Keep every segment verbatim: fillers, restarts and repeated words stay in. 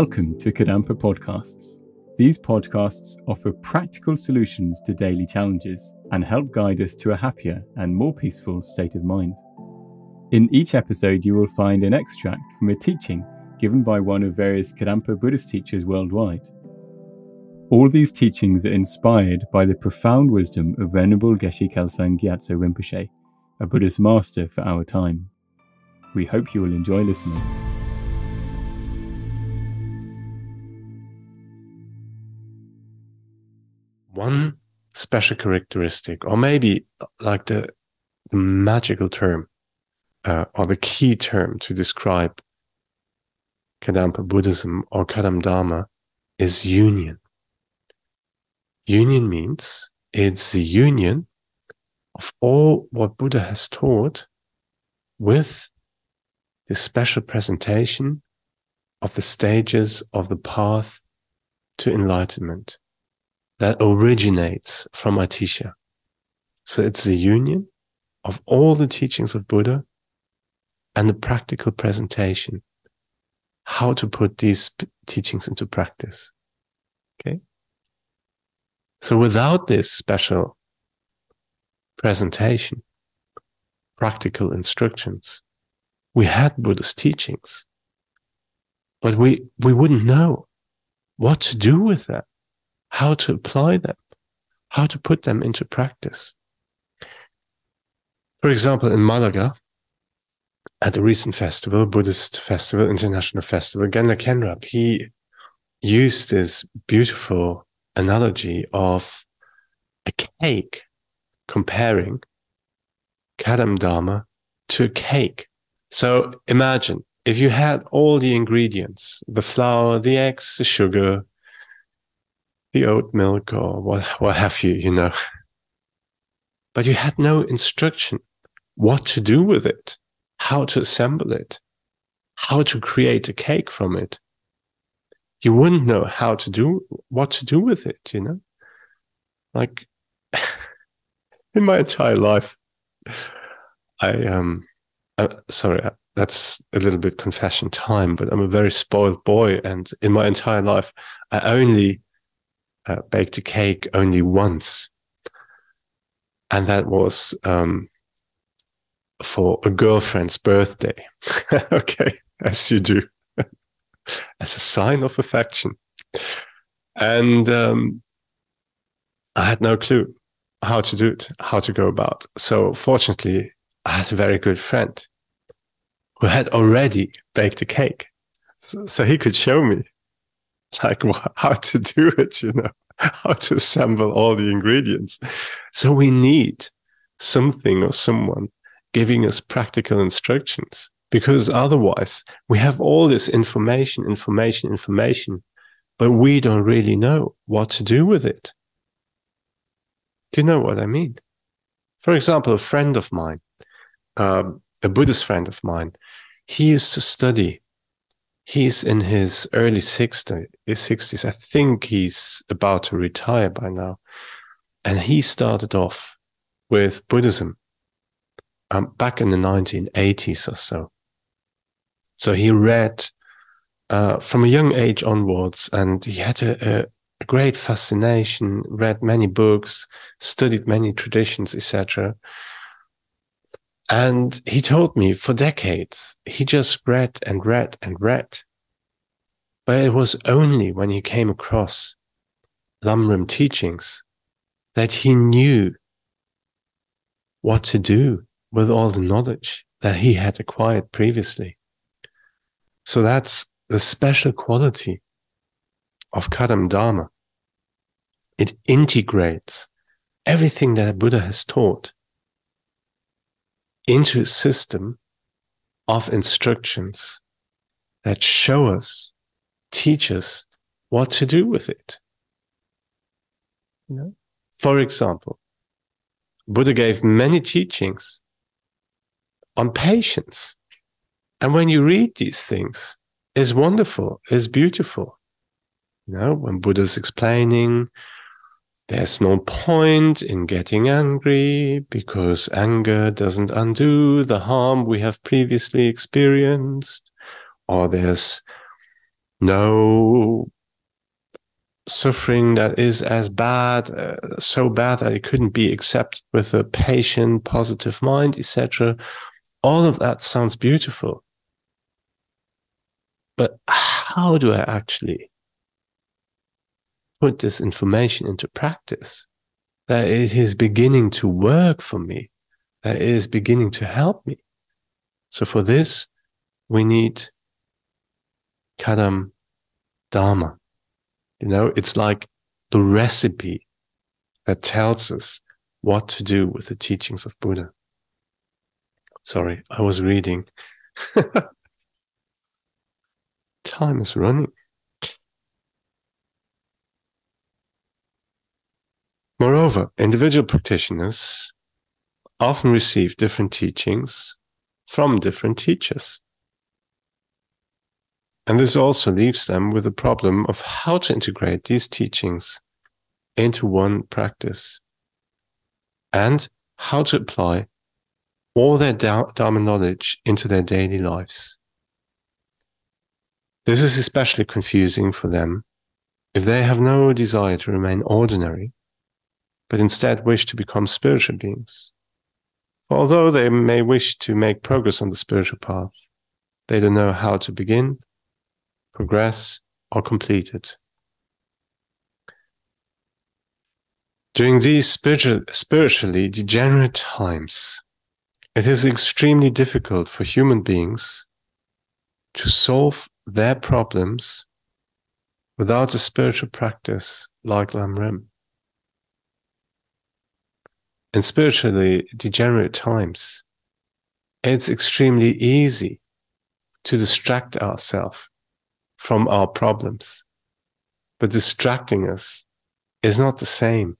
Welcome to Kadampa Podcasts. These podcasts offer practical solutions to daily challenges and help guide us to a happier and more peaceful state of mind. In each episode, you will find an extract from a teaching given by one of various Kadampa Buddhist teachers worldwide. All these teachings are inspired by the profound wisdom of Venerable Geshe Kelsang Gyatso Rinpoche, a Buddhist master for our time. We hope you will enjoy listening. One special characteristic, or maybe like the, the magical term uh, or the key term to describe Kadampa Buddhism or Kadam Dharma, is union. Union means it's the union of all what Buddha has taught with the special presentation of the stages of the path to enlightenment that originates from Atisha. So it's the union of all the teachings of Buddha and the practical presentation, how to put these teachings into practice. Okay? So without this special presentation, practical instructions, we had Buddhist teachings, but we, we wouldn't know what to do with them, how to apply them, how to put them into practice. For example, in Malaga, at a recent festival, Buddhist festival, international festival, Genda Kenrap, he used this beautiful analogy of a cake, comparing Kadam Dharma to a cake. So imagine if you had all the ingredients, the flour, the eggs, the sugar, the oat milk, or what, what have you, you know, but you had no instruction what to do with it, how to assemble it, how to create a cake from it. You wouldn't know how to do, what to do with it, you know, like in my entire life, I um. Uh, sorry, that's a little bit confession time, but I'm a very spoiled boy, and in my entire life, I only uh, baked a cake only once, and that was um, for a girlfriend's birthday. Okay, as you do, as a sign of affection, and um, I had no clue how to do it, how to go about. So fortunately, I had a very good friend who had already baked a cake. So, so he could show me like how to do it, you know, how to assemble all the ingredients. So we need something or someone giving us practical instructions, because otherwise we have all this information, information, information, but we don't really know what to do with it. Do you know what I mean? For example, a friend of mine, Uh, a Buddhist friend of mine, he used to study. He's in his early sixties. I think he's about to retire by now. And he started off with Buddhism um, back in the nineteen eighties or so. So he read uh, from a young age onwards, and he had a, a great fascination, read many books, studied many traditions, et cetera. And he told me for decades, he just read and read and read. But it was only when he came across Lamrim teachings that he knew what to do with all the knowledge that he had acquired previously. So that's the special quality of Kadam Dharma. It integrates everything that Buddha has taught into a system of instructions that show us, teach us what to do with it. You know? For example, Buddha gave many teachings on patience. And when you read these things, it's wonderful, it's beautiful. You know, when Buddha's explaining, there's no point in getting angry because anger doesn't undo the harm we have previously experienced. Or there's no suffering that is as bad, uh, so bad that it couldn't be accepted with a patient, positive mind, et cetera. All of that sounds beautiful. But how do I actually put this information into practice? That it is beginning to work for me, that it is beginning to help me. So for this, we need Kadam Dharma. You know, it's like the recipe that tells us what to do with the teachings of Buddha. Sorry, I was reading. Time is running. Moreover, individual practitioners often receive different teachings from different teachers. And this also leaves them with the problem of how to integrate these teachings into one practice and how to apply all their Dharma knowledge into their daily lives. This is especially confusing for them if they have no desire to remain ordinary, but instead wish to become spiritual beings. For although they may wish to make progress on the spiritual path, they don't know how to begin, progress, or complete it. During these spiritual, spiritually degenerate times, it is extremely difficult for human beings to solve their problems without a spiritual practice like Lamrim. In spiritually degenerate times, it's extremely easy to distract ourselves from our problems. But distracting us is not the same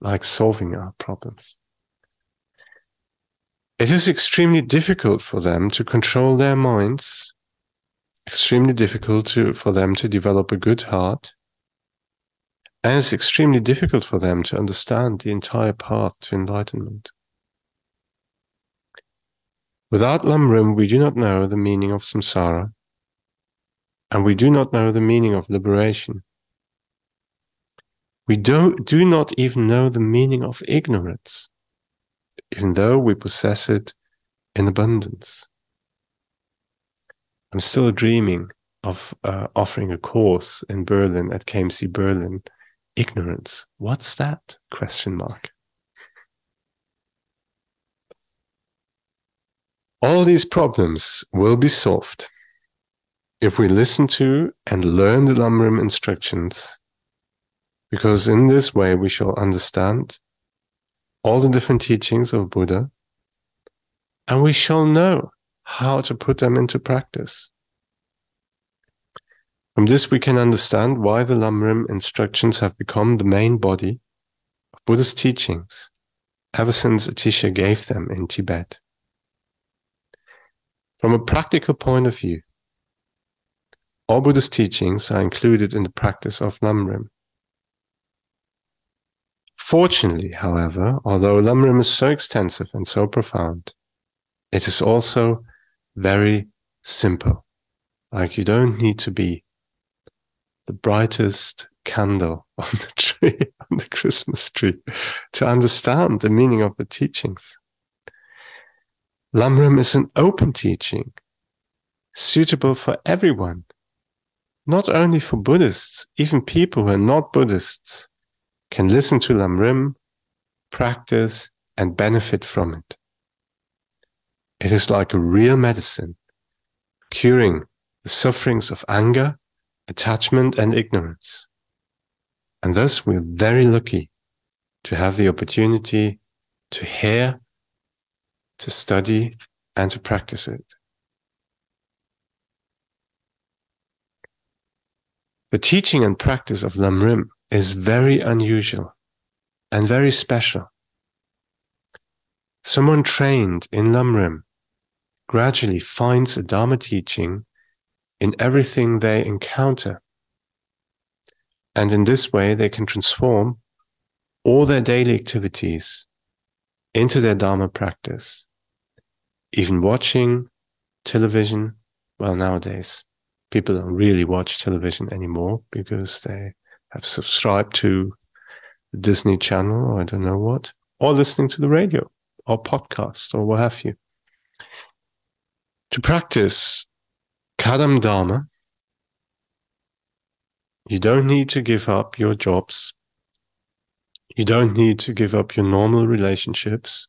like solving our problems. It is extremely difficult for them to control their minds, extremely difficult to, for them to develop a good heart, and it's extremely difficult for them to understand the entire path to enlightenment. Without Lamrim, we do not know the meaning of samsara, and we do not know the meaning of liberation. We don't, do not even know the meaning of ignorance, even though we possess it in abundance. I'm still dreaming of uh, offering a course in Berlin, at K M C Berlin, Ignorance. What's that? Question mark. All these problems will be solved if we listen to and learn the Lamrim instructions, because in this way we shall understand all the different teachings of Buddha, and we shall know how to put them into practice. From this we can understand why the Lamrim instructions have become the main body of Buddha's teachings ever since Atisha gave them in Tibet. From a practical point of view, all Buddha's teachings are included in the practice of Lamrim. Fortunately, however, although Lamrim is so extensive and so profound, it is also very simple. Like, you don't need to be the brightest candle on the tree, on the Christmas tree, to understand the meaning of the teachings. Lamrim is an open teaching, suitable for everyone. Not only for Buddhists, even people who are not Buddhists can listen to Lamrim, practice, and benefit from it. It is like a real medicine, curing the sufferings of anger, attachment, and ignorance. And thus we're very lucky to have the opportunity to hear, to study, and to practice it. The teaching and practice of Lamrim is very unusual and very special. Someone trained in Lamrim gradually finds a Dharma teaching in everything they encounter. And in this way, they can transform all their daily activities into their Dharma practice, even watching television, well, nowadays, people don't really watch television anymore because they have subscribed to the Disney Channel or I don't know what, or listening to the radio or podcast or what have you. To practice Kadam Dharma, you don't need to give up your jobs. You don't need to give up your normal relationships.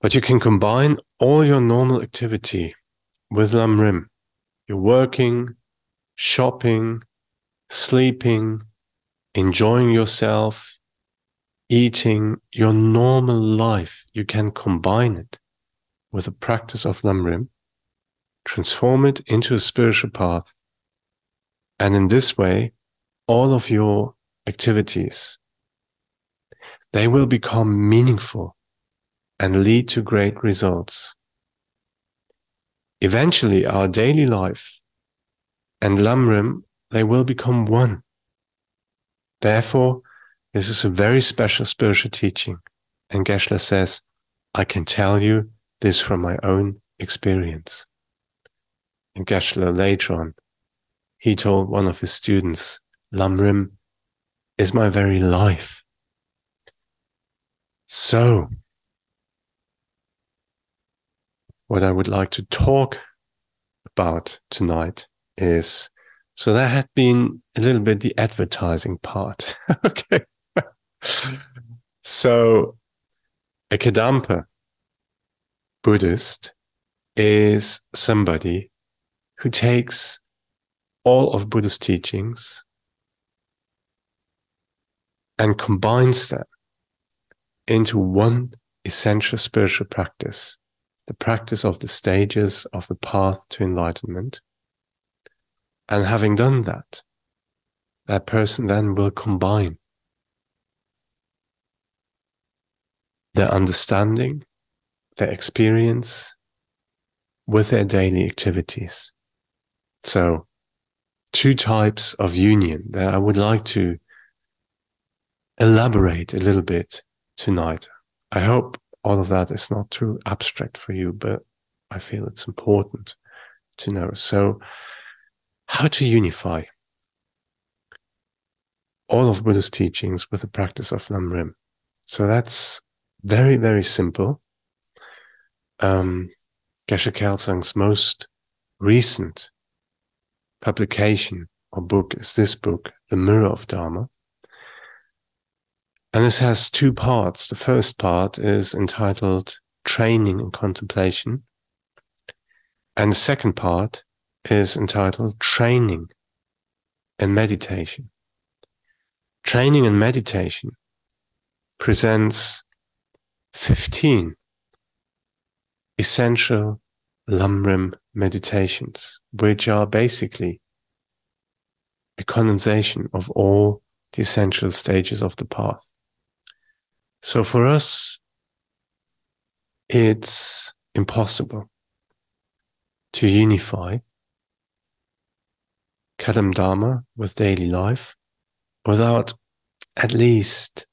But you can combine all your normal activity with Lamrim. You're working, shopping, sleeping, enjoying yourself, eating, your normal life. You can combine it with the practice of Lamrim, transform it into a spiritual path. And in this way, all of your activities, they will become meaningful and lead to great results. Eventually, our daily life and Lamrim, they will become one. Therefore, this is a very special spiritual teaching. And Geshe says, I can tell you this from my own experience. And Geshe later on, he told one of his students, Lamrim is my very life. So, what I would like to talk about tonight is, so that had been a little bit the advertising part. Okay. So, a Kadampa Buddhist is somebody who takes all of Buddha's teachings and combines them into one essential spiritual practice, the practice of the stages of the path to enlightenment. And having done that, that person then will combine their understanding, their experience with their daily activities. So, two types of union that I would like to elaborate a little bit tonight. I hope all of that is not too abstract for you, but I feel it's important to know. So, how to unify all of Buddha's teachings with the practice of Lamrim. So that's very, very simple. Um, Geshe Kelsang's most recent publication or book is this book, The Mirror of Dharma. And this has two parts. The first part is entitled Training in Contemplation. And the second part is entitled Training in Meditation. Training in Meditation presents fifteen essential Lamrim meditations, which are basically a condensation of all the essential stages of the path. So for us, it's impossible to unify Kadam Dharma with daily life without at least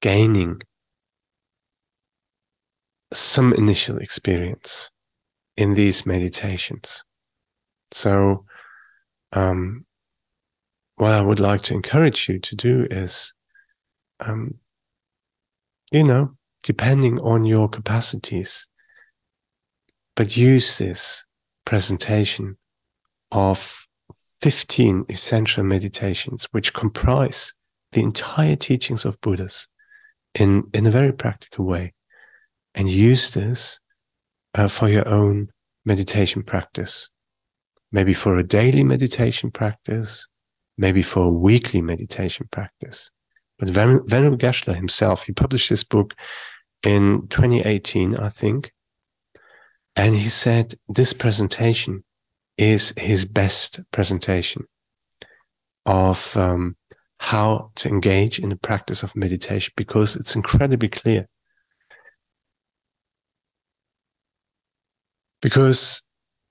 gaining some initial experience in these meditations. So um, what I would like to encourage you to do is, um, you know, depending on your capacities, but use this presentation of fifteen essential meditations, which comprise the entire teachings of Buddhas in, in a very practical way. And use this uh, for your own meditation practice. Maybe for a daily meditation practice, maybe for a weekly meditation practice. But Ven- Venerable Geshe himself, he published this book in twenty eighteen, I think. And he said this presentation is his best presentation of um, how to engage in the practice of meditation, because it's incredibly clear. Because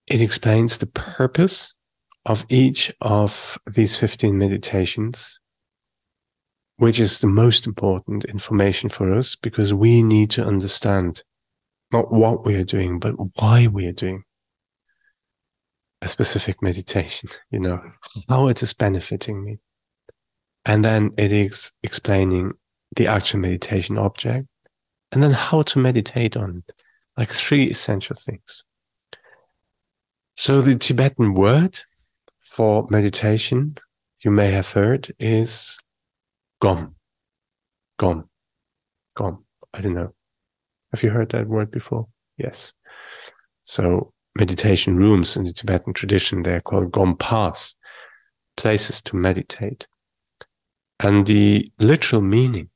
it explains the purpose of each of these fifteen meditations, which is the most important information for us, because we need to understand not what we are doing, but why we are doing. a specific meditation, you know, how it is benefiting me. And then it is explaining the actual meditation object and then how to meditate on it, like three essential things. So the Tibetan word for meditation, you may have heard, is gom. Gom. Gom. I don't know. Have you heard that word before? Yes. So meditation rooms in the Tibetan tradition, they're called gompas, places to meditate. And the literal meaning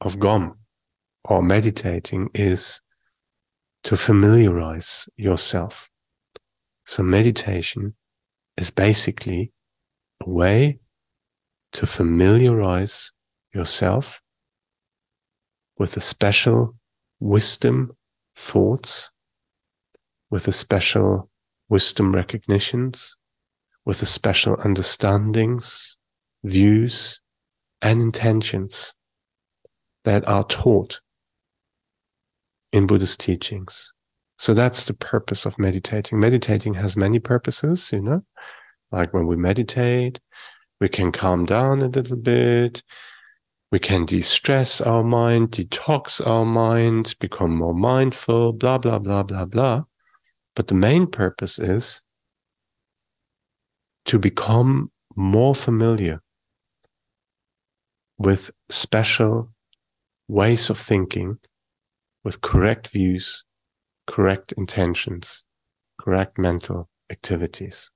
of gom, or meditating, is to familiarize yourself. So meditation is basically a way to familiarize yourself with a special wisdom thoughts, with a special wisdom recognitions, with a special understandings, views, and intentions that are taught in Buddhist teachings. So that's the purpose of meditating. Meditating has many purposes, you know, like when we meditate, we can calm down a little bit, we can de-stress our mind, detox our mind, become more mindful, blah, blah, blah, blah, blah. But the main purpose is to become more familiar with special ways of thinking, with correct views, correct intentions, correct mental activities.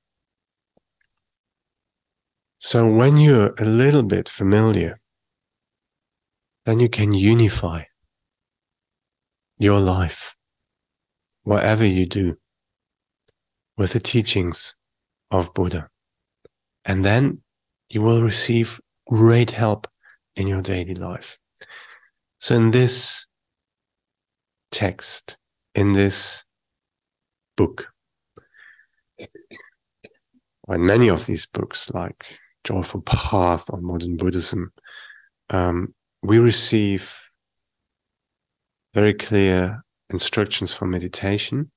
So when you're a little bit familiar, then you can unify your life, whatever you do, with the teachings of Buddha. And then you will receive great help in your daily life. So in this text, in this book, or in many of these books like Joyful Path or Modern Buddhism, um, we receive very clear instructions for meditation,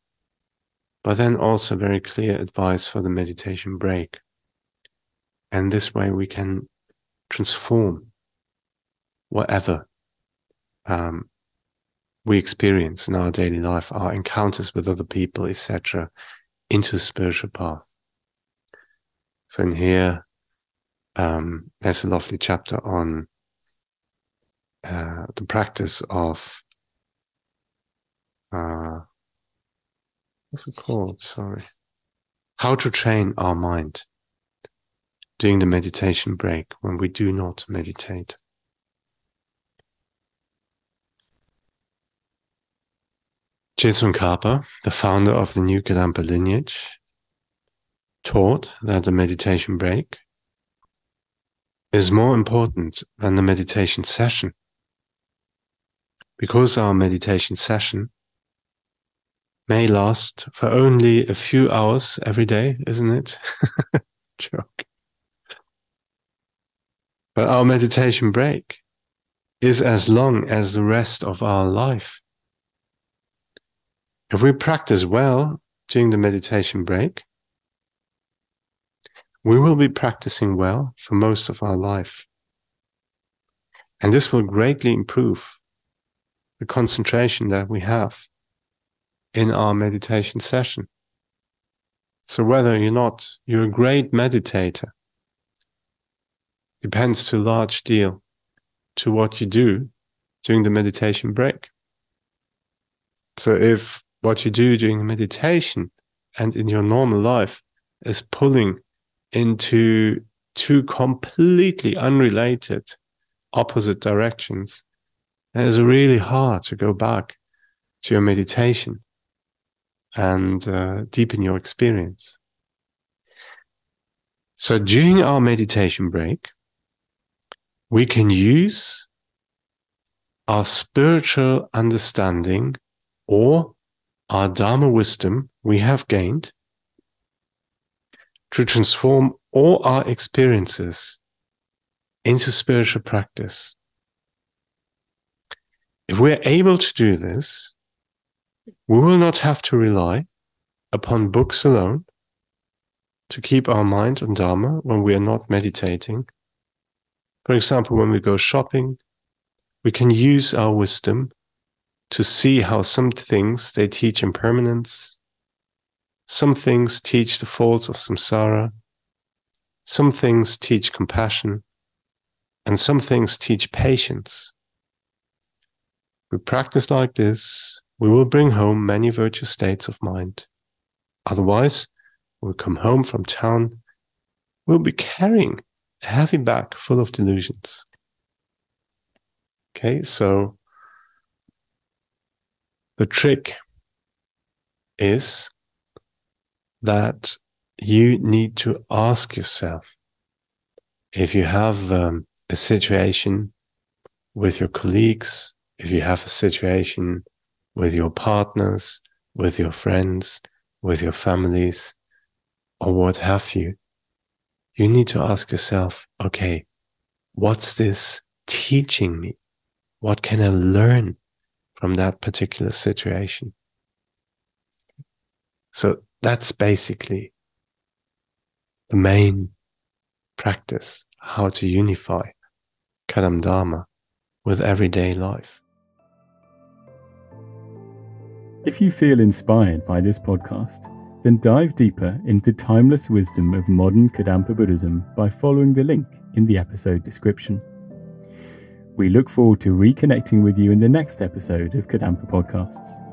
but then also very clear advice for the meditation break. And this way we can transform whatever um, we experience in our daily life, our encounters with other people, et cetera, into a spiritual path. So in here, um, there's a lovely chapter on uh, the practice of, uh, what's it called? Sorry. How to train our mind during the meditation break when we do not meditate. Jason Kapa, the founder of the new Kadampa lineage, taught that the meditation break is more important than the meditation session, because our meditation session may last for only a few hours every day, isn't it? Joke. But our meditation break is as long as the rest of our life. If we practice well during the meditation break, we will be practicing well for most of our life. And this will greatly improve the concentration that we have in our meditation session. So whether you're not, you're a great meditator, depends to a large deal to what you do during the meditation break. So if what you do during meditation and in your normal life is pulling into two completely unrelated opposite directions, then it's really hard to go back to your meditation and uh, deepen your experience. So during our meditation break, we can use our spiritual understanding or our Dharma wisdom we have gained to transform all our experiences into spiritual practice. If we're able to do this, we will not have to rely upon books alone, to keep our mind on Dharma when we are not meditating. For example, when we go shopping, we can use our wisdom to see how some things, they teach impermanence, some things teach the faults of samsara, some things teach compassion, and some things teach patience. If we practice like this, we will bring home many virtuous states of mind. Otherwise, when we come home from town, we'll be carrying a heavy bag full of delusions. Okay, so the trick is that you need to ask yourself, if you have um, a situation with your colleagues, if you have a situation with your partners, with your friends, with your families, or what have you, you need to ask yourself, okay, what's this teaching me? What can I learn from that particular situation? So that's basically the main practice, how to unify Kadam Dharma with everyday life. If you feel inspired by this podcast, then dive deeper into the timeless wisdom of modern Kadampa Buddhism by following the link in the episode description. We look forward to reconnecting with you in the next episode of Kadampa Podcasts.